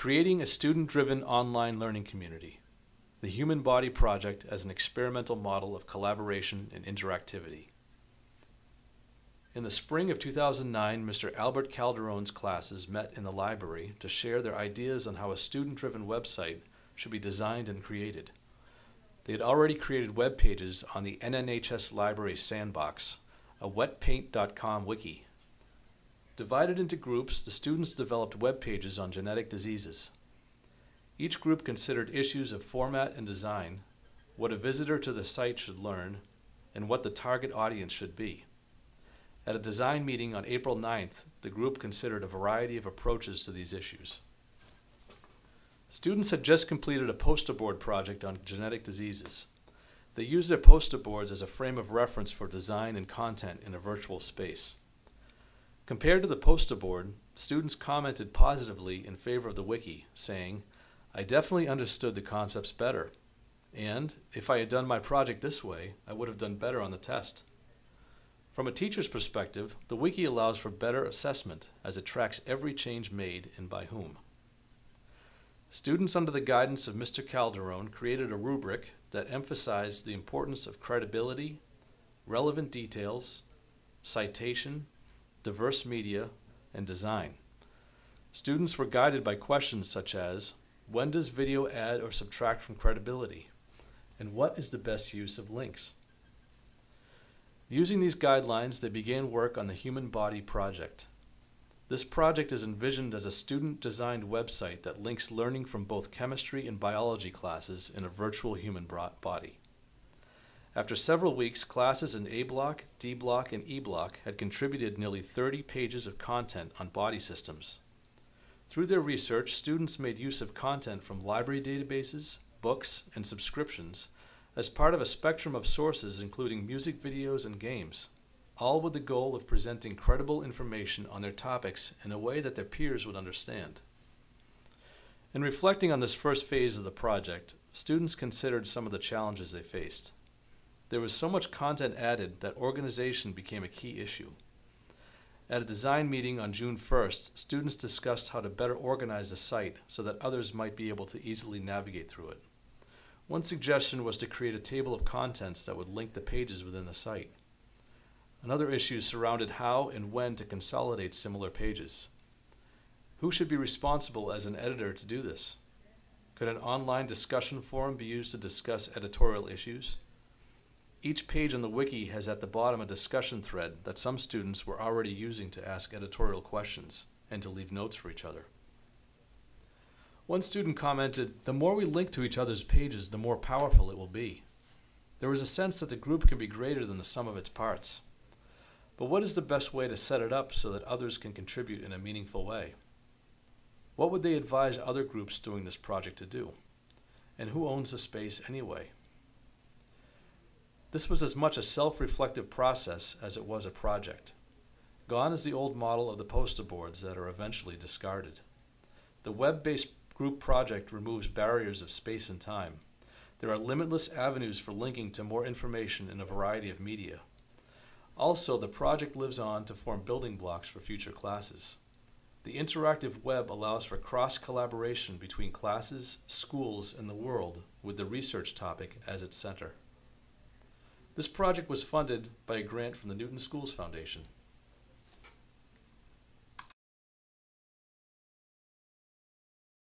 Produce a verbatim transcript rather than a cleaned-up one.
Creating a student-driven online learning community. The Human Body Project as an experimental model of collaboration and interactivity. In the spring of two thousand nine, Mister Albert Calderone's classes met in the library to share their ideas on how a student-driven website should be designed and created. They had already created web pages on the N N H S Library Sandbox, a wet paint dot com wiki. Divided into groups, the students developed web pages on genetic diseases. Each group considered issues of format and design, what a visitor to the site should learn, and what the target audience should be. At a design meeting on April ninth, the group considered a variety of approaches to these issues. Students had just completed a poster board project on genetic diseases. They used their poster boards as a frame of reference for design and content in a virtual space. Compared to the poster board, students commented positively in favor of the wiki, saying, "I definitely understood the concepts better, and if I had done my project this way, I would have done better on the test." From a teacher's perspective, the wiki allows for better assessment as it tracks every change made and by whom. Students under the guidance of Mister Calderone created a rubric that emphasized the importance of credibility, relevant details, citation, diverse media, and design. Students were guided by questions such as, when does video add or subtract from credibility? And what is the best use of links? Using these guidelines, they began work on the Human Body Project. This project is envisioned as a student-designed website that links learning from both chemistry and biology classes in a virtual human body. After several weeks, classes in A Block, D Block, and E Block had contributed nearly thirty pages of content on body systems. Through their research, students made use of content from library databases, books, and subscriptions as part of a spectrum of sources including music videos and games, all with the goal of presenting credible information on their topics in a way that their peers would understand. In reflecting on this first phase of the project, students considered some of the challenges they faced. There was so much content added that organization became a key issue. At a design meeting on June first, students discussed how to better organize the site so that others might be able to easily navigate through it. One suggestion was to create a table of contents that would link the pages within the site. Another issue surrounded how and when to consolidate similar pages. Who should be responsible as an editor to do this? Could an online discussion forum be used to discuss editorial issues? Each page on the wiki has at the bottom a discussion thread that some students were already using to ask editorial questions and to leave notes for each other. One student commented, "The more we link to each other's pages, the more powerful it will be. There is a sense that the group can be greater than the sum of its parts. But what is the best way to set it up so that others can contribute in a meaningful way? What would they advise other groups doing this project to do? And who owns the space anyway?" This was as much a self-reflective process as it was a project. Gone is the old model of the poster boards that are eventually discarded. The web-based group project removes barriers of space and time. There are limitless avenues for linking to more information in a variety of media. Also, the project lives on to form building blocks for future classes. The interactive web allows for cross-collaboration between classes, schools, and the world, with the research topic as its center. This project was funded by a grant from the Newton Schools Foundation.